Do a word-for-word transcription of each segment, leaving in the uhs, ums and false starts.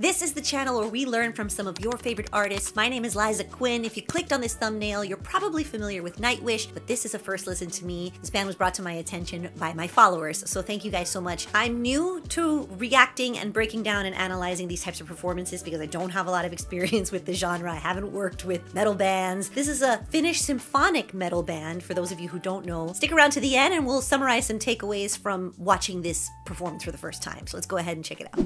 This is the channel where we learn from some of your favorite artists. My name is Liza Quinn. If you clicked on this thumbnail, you're probably familiar with Nightwish, but this is a first listen to me. This band was brought to my attention by my followers, so thank you guys so much. I'm new to reacting and breaking down and analyzing these types of performances because I don't have a lot of experience with the genre. I haven't worked with metal bands. This is a Finnish symphonic metal band, for those of you who don't know. Stick around to the end and we'll summarize some takeaways from watching this performance for the first time. So let's go ahead and check it out.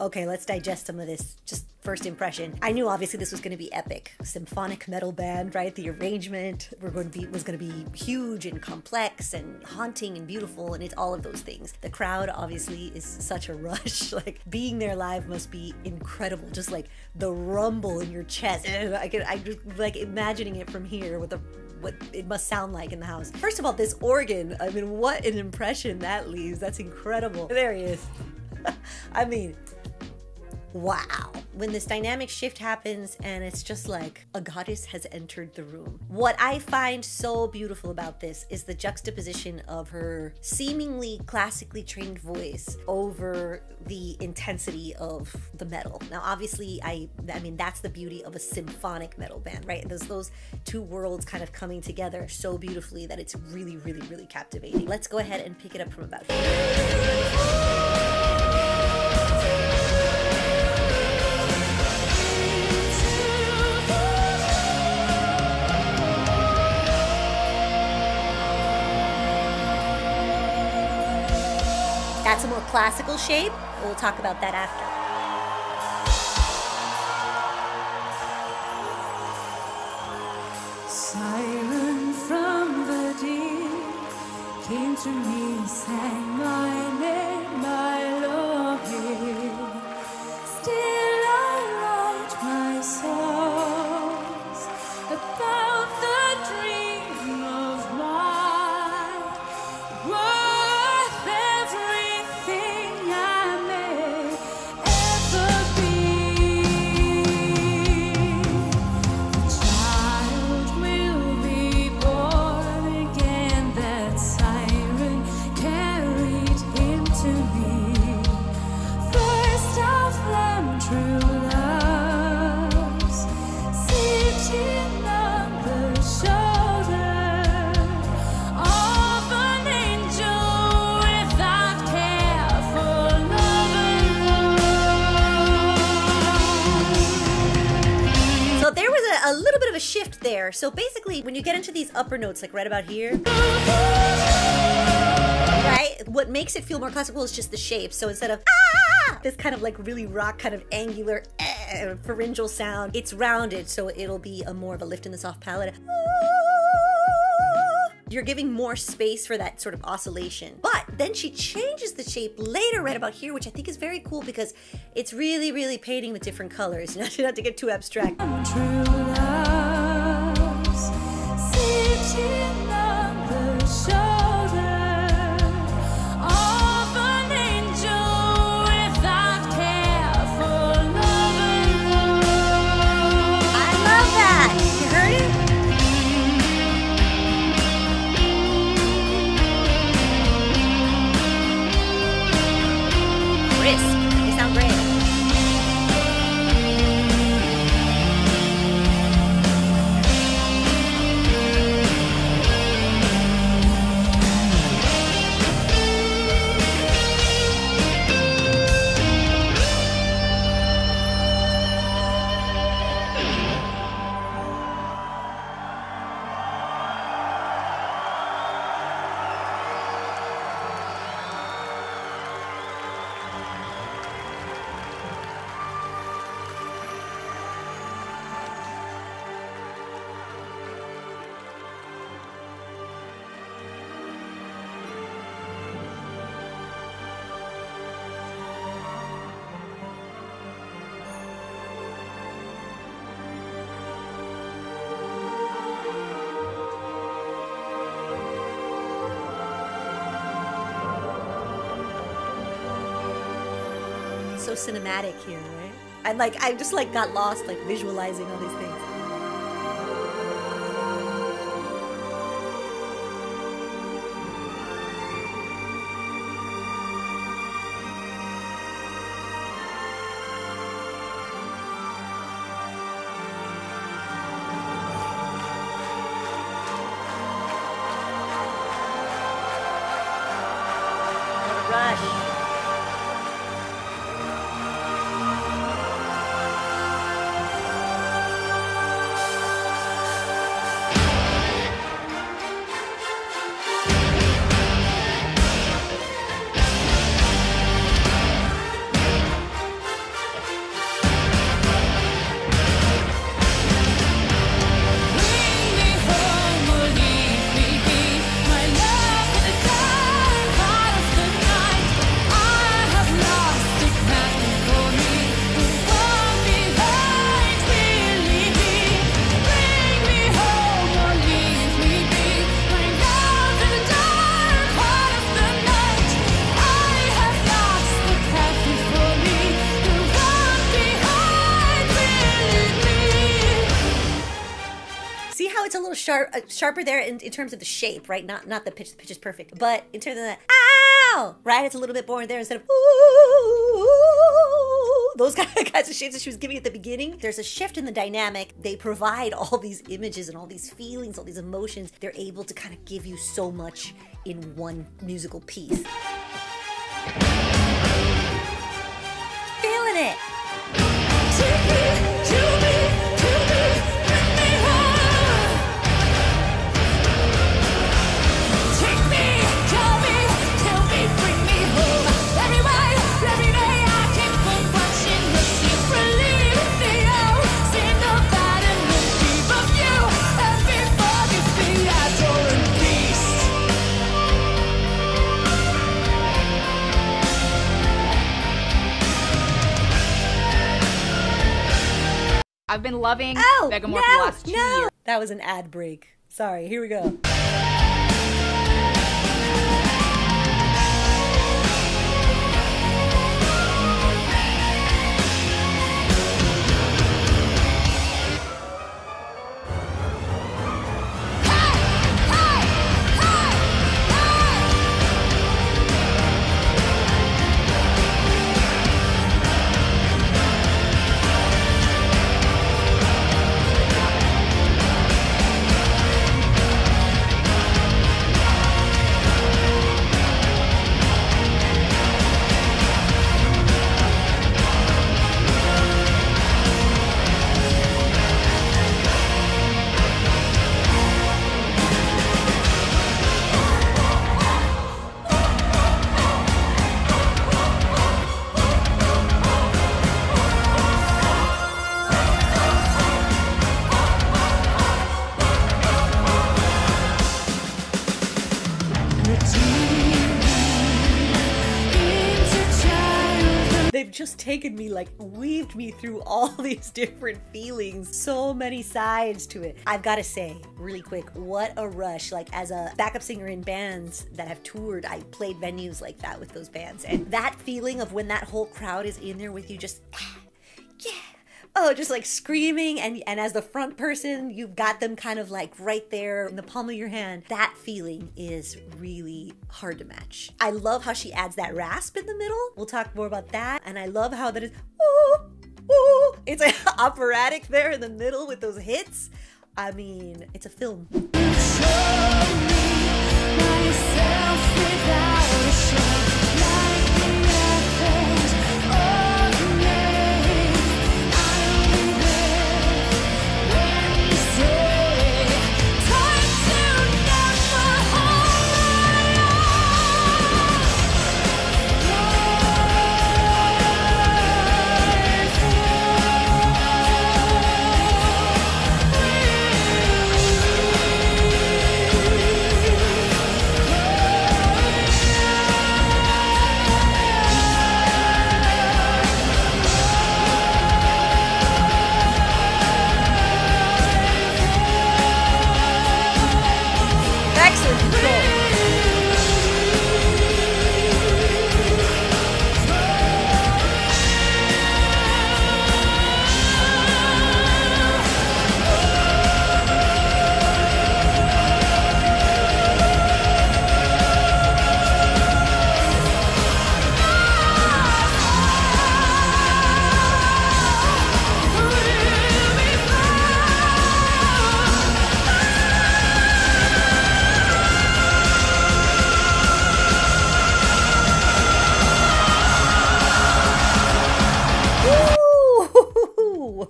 Okay, let's digest some of this. Just first impression. I knew obviously this was going to be epic. Symphonic metal band, right? The arrangement we're going to be, was going to be huge and complex and haunting and beautiful, and it's all of those things. The crowd obviously is such a rush. Like being there live must be incredible. Just like the rumble in your chest. I could, I just like imagining it from here with a. What it must sound like in the house. First of all, this organ. I mean, what an impression that leaves. That's incredible. There he is. I mean. Wow. When this dynamic shift happens and it's just like a goddess has entered the room. What I find so beautiful about this is the juxtaposition of her seemingly classically trained voice over the intensity of the metal. Now, obviously, I I mean, that's the beauty of a symphonic metal band, right? There's those two worlds kind of coming together so beautifully that it's really, really, really captivating. Let's go ahead and pick it up from about here. That's a more classical shape. We'll talk about that after. Siren from the deep came to me, sang my name, my love. Still I write my songs about the dream of my world. A little bit of a shift there. So basically, when you get into these upper notes, like right about here, right? What makes it feel more classical is just the shape. So instead of ah, rock, this kind of like really rock kind of angular eh, pharyngeal sound. It's rounded, so it'll be a more of a lift in the soft palate. You're giving more space for that sort of oscillation. But then she changes the shape later right about here, which I think is very cool because it's really, really painting with different colors, not to, not to get too abstract. So cinematic here, right? And like, I just like got lost, like visualizing all these things. Sharp, uh, sharper there in, in terms of the shape, right? Not not the pitch. The pitch is perfect, but in terms of that, ow, right? It's a little bit more there instead of ooh. Those kind of kinds of shapes that she was giving at the beginning. There's a shift in the dynamic. They provide all these images and all these feelings, all these emotions. They're able to kind of give you so much in one musical piece. Feeling it. I've been loving oh, Vegamore no, for the last two no. years. That was an ad break. Sorry, here we go. have just taken me, like weaved me through all these different feelings, so many sides to it. I've got to say really quick, what a rush. Like as a backup singer in bands that have toured, I played venues like that with those bands, and that feeling of when that whole crowd is in there with you, just ah, yeah, oh, just like screaming, and and as the front person, you've got them kind of like right there in the palm of your hand. That feeling is really hard to match. I love how she adds that rasp in the middle. We'll talk more about that. And I love how that is, ooh, ooh. It's like operatic there in the middle with those hits. I mean, it's a film.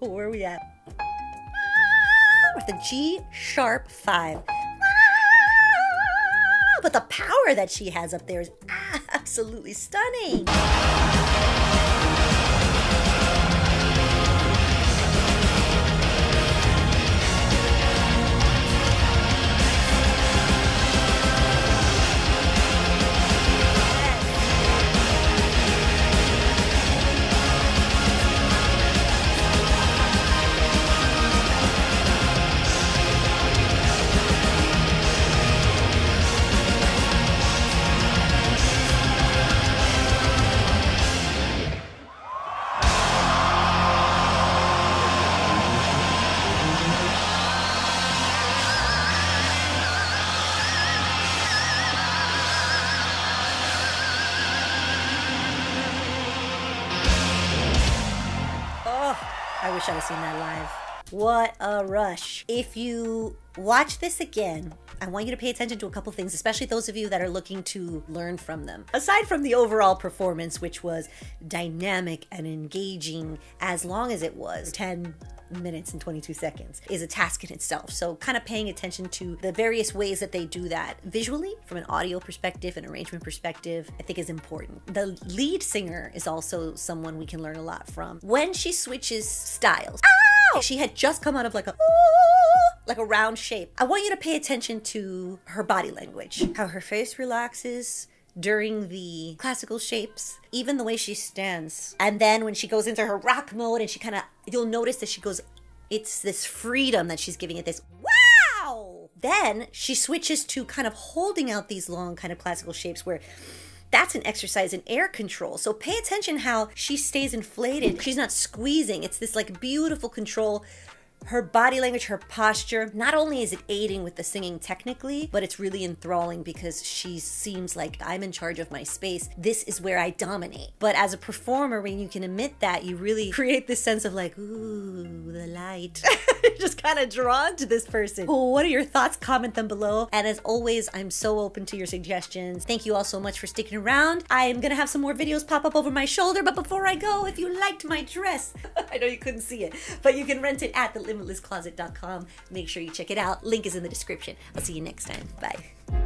Where are we at? With the G sharp five. But the power that she has up there is absolutely stunning. I wish I had seen that live. What a rush. If you watch this again, I want you to pay attention to a couple things, especially those of you that are looking to learn from them. Aside from the overall performance, which was dynamic and engaging, as long as it was, ten minutes and twenty-two seconds is a task in itself. So kind of paying attention to the various ways that they do that visually, from an audio perspective, an arrangement perspective, I think is important. The lead singer is also someone we can learn a lot from. When she switches styles, ow! She had just come out of like a, like a round shape. I want you to pay attention to her body language, how her face relaxes during the classical shapes, even the way she stands. And then when she goes into her rock mode and she kind of, you'll notice that she goes, it's this freedom that she's giving it, this wow! Then she switches to kind of holding out these long kind of classical shapes where that's an exercise in air control. So pay attention how she stays inflated. She's not squeezing. It's this like beautiful control. Her body language, her posture, not only is it aiding with the singing technically, but it's really enthralling because she seems like, I'm in charge of my space. This is where I dominate. But as a performer, when you can admit that, you really create this sense of like, ooh, the light. Just kind of drawn to this person. What are your thoughts? Comment them below. And as always, I'm so open to your suggestions. Thank you all so much for sticking around. I am gonna have some more videos pop up over my shoulder, but before I go, if you liked my dress, I know you couldn't see it, but you can rent it at the Limitless closet dot com. Make sure you check it out. Link is in the description. I'll see you next time. Bye.